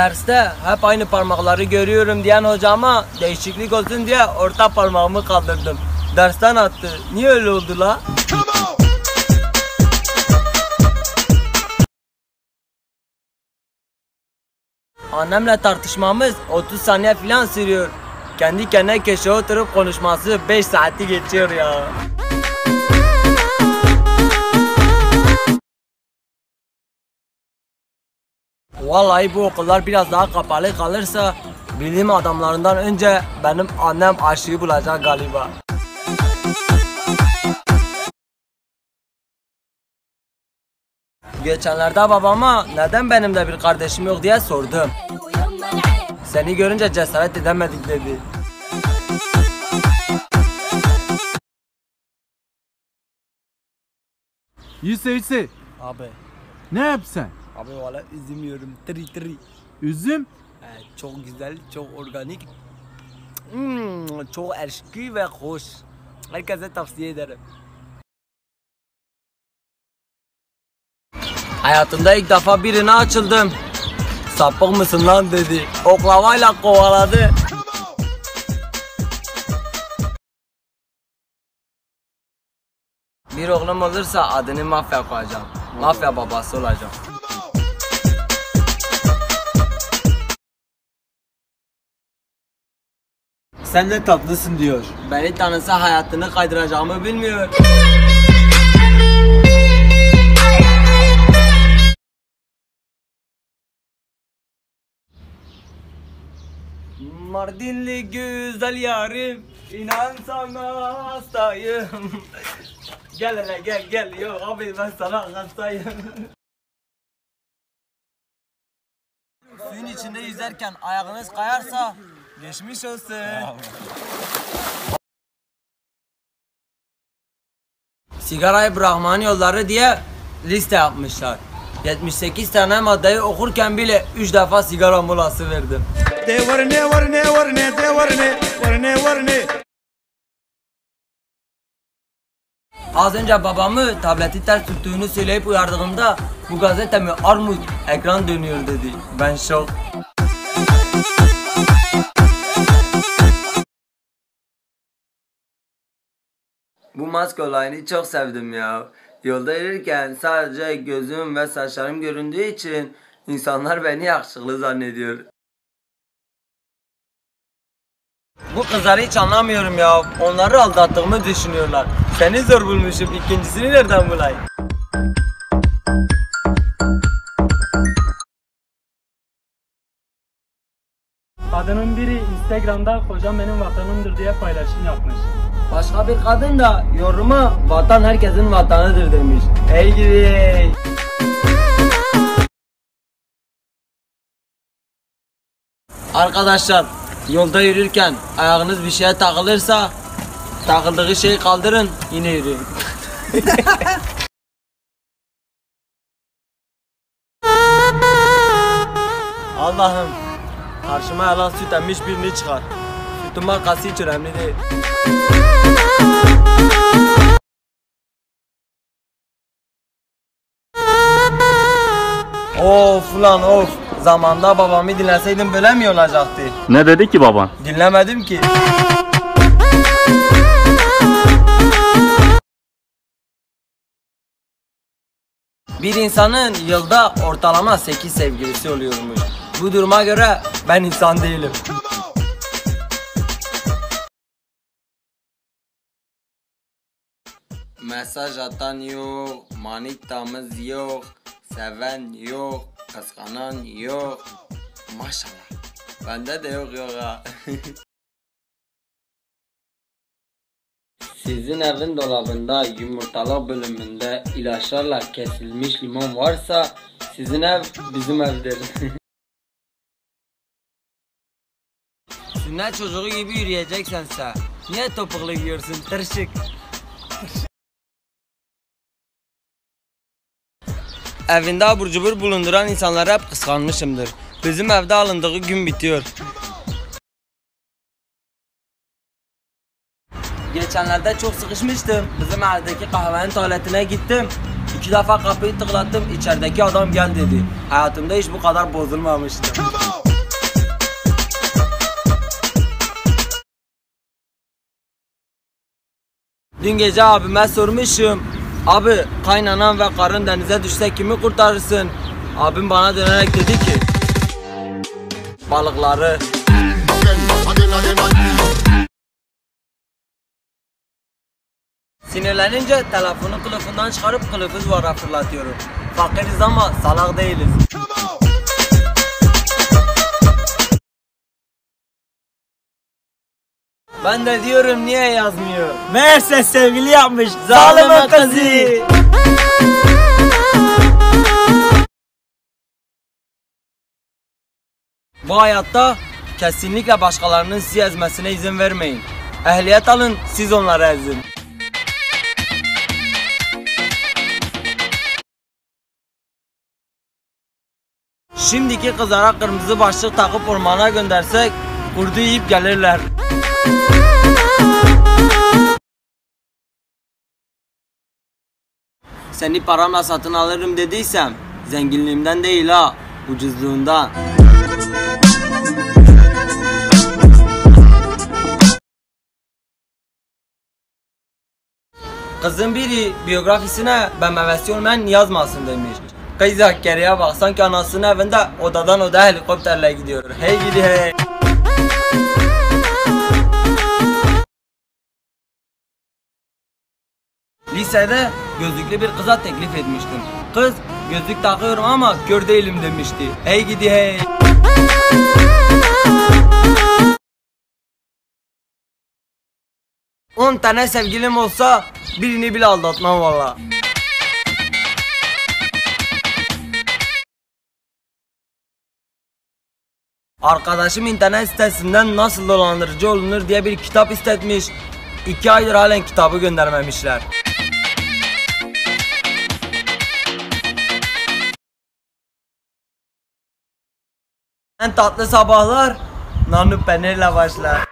derste hep aynı parmakları görüyorum diyen hocama değişiklik olsun diye orta parmağımı kaldırdım. Dersten attı. Niye öyle oldu la? Annemle tartışmamız 30 saniye falan sürüyor. Kendi kendine köşeye oturup konuşması 5 saati geçiyor ya. Vallahi bu okullar biraz daha kapalı kalırsa bilim adamlarından önce benim annem aşıyı bulacak galiba. Geçenlerde babama neden benim de bir kardeşim yok diye sordum. Seni görünce cesaret edemedik dedi. Yüse. Abi. Ne yapsan? Abi valla üzüm yiyorum. Tiri. Üzüm? Çok güzel, çok organik. Çok erişki ve hoş. Herkese tavsiye ederim. Hayatımda ilk defa birine açıldım. Sapık mısın lan dedi. Oklavayla kovaladı. Bir oğlum olursa adını mafya koyacağım. Mafya babası olacağım. Sen ne tatlısın diyor. Beni tanısa hayatını kaydıracağımı bilmiyor. Mardinli güzel yarim, inan sana hastayım. Gel hele gel, yok abi ben sana hastayım. Suyun içinde yüzerken ayağınız kayarsa geçmiş olsun. Sigarayı bırakmanın yolları diye liste yapmışlar. 78 tane maddeyi okurken bile 3 defa sigara molası verdim. Az önce babamı tableti ters tuttuğunu söyleyip uyardığımda bu gazete mi armut, ekran dönüyor dedi. Ben şok. Bu maske olayını çok sevdim ya. Yolda yürürken sadece gözüm ve saçlarım göründüğü için insanlar beni yakışıklı zannediyor. Bu kızları hiç anlamıyorum ya. Onları aldattığımı düşünüyorlar. Seni zor bulmuşum. İkincisini nereden bulayım? Kadının biri Instagram'da "Kocam benim vatanımdır" diye paylaşım yapmış. Başka bir kadın da yoruma "Vatan herkesin vatanıdır" demiş. Ey gidi. Arkadaşlar, yolda yürürken ayağınız bir şeye takılırsa takıldığı şeyi kaldırın, yine yürüyün. Allah'ım, karşıma yalan süt emmiş birini çıkar. Sütün markası hiç önemli değil. Of lan of. Zamanda babamı dinleseydim böyle mi olacaktı? Ne dedi ki baban? Dinlemedim ki. Bir insanın yılda ortalama 8 sevgilisi oluyormuş. Bu duruma göre ben insan değilim. Mesaj atan yok, manitamız yok, seven yok, kıskanan yok. Maşallah. Bende de yok ha. Sizin evin dolabında yumurtalık bölümünde ilaçlarla kesilmiş limon varsa sizin ev bizim evdir. Sünnet çocuğu gibi yürüyeceksense niye topuklu giyiyorsun tırşık? Evinde abur cubur bulunduran insanlara hep kıskanmışımdır. Bizim evde alındığı gün bitiyor. Geçenlerde çok sıkışmıştım. Bizim evdeki kahvenin tuvaletine gittim. 2 defa kapıyı tıklattım, içerideki adam gel dedi. Hayatımda hiç bu kadar bozulmamıştı. Dün gece abime sormuşum, abi kaynanan ve karın denize düşse kimi kurtarırsın? Abim bana dönerek dedi ki, balıkları. Sinirlenince telefonu kılıfından çıkarıp kılıfı duvara fırlatıyorum. Fakiriz ama salak değiliz. Ben de diyorum niye yazmıyor? Meğerse sevgili yapmış zalime kızı. Bu hayatta kesinlikle başkalarının sizi ezmesine izin vermeyin. Ehliyet alın, siz onları ezin. Şimdiki kızlara kırmızı başlık takıp ormana göndersek kurdu yiyip gelirler. Seni paramla satın alırım dediysem zenginliğimden değil ha, ucuzluğundan. Kızın biri biyografisine BMW'si olmayan yazmasın demiş. Kız Zakkeri'ye bak, sanki anasının evinde odadan odaya helikopterle gidiyor. Hey gidi hey. Lisede gözlüklü bir kıza teklif etmiştim. Kız gözlük takıyorum ama kör değilim demişti. Hey gidi hey. On tane sevgilim olsa birini bile aldatmam valla. Arkadaşım internet sitesinden nasıl dolandırıcı olunur diye bir kitap istetmiş. 2 aydır halen kitabı göndermemişler. En tatlı sabahlar nanu peynirle başlar.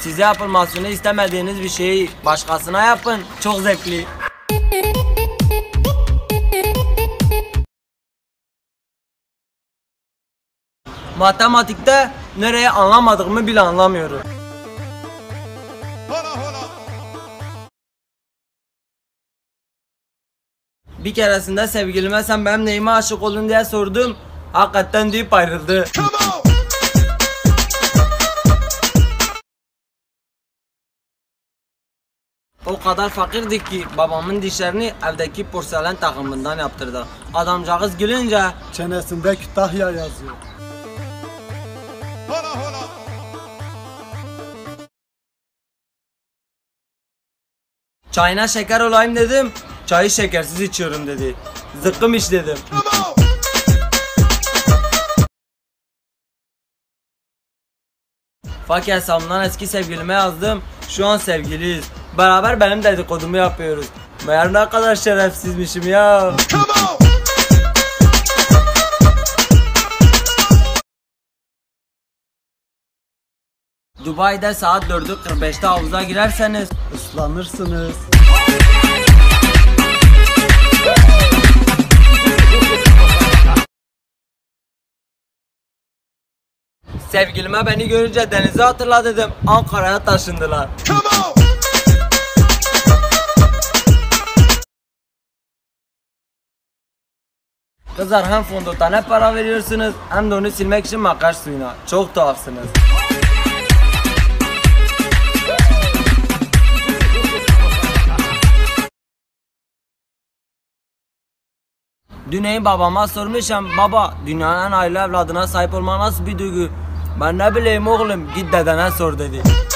Size yapılmasını istemediğiniz bir şeyi başkasına yapın. Çok zevkli. Matematikte nereye anlamadığımı bile anlamıyorum. Bir keresinde sevgilime sen benim neyime aşık oldun diye sordum. Hakikaten deyip ayrıldı. O kadar fakirdik ki babamın dişlerini evdeki porselen takımından yaptırdı. Adamcağız gülünce çenesinde Kütahya yazıyor. Çayına şeker olayım dedim, çayı şekersiz içiyorum dedi. Zıkkım iç dedim. Fakir hesabımdan eski sevgilime yazdım, şu an sevgiliyiz. Beraber benim dedikodumu yapıyoruz. Meğer ne kadar şerefsizmişim ya. Dubai'de saat 4:45'te havuza girerseniz ıslanırsınız. Sevgilime beni görünce denize hatırla dedim, Ankara'ya taşındılar. Kızlar hem fondötene para veriyorsunuz hem de onu silmek için makyaj suyuna. Çok tuhafsınız. Dün babama sormuşum, baba dünyanın en hayırlı evladına sahip olma nasıl bir duygu? Ben ne bileyim oğlum, git dedene sor dedi.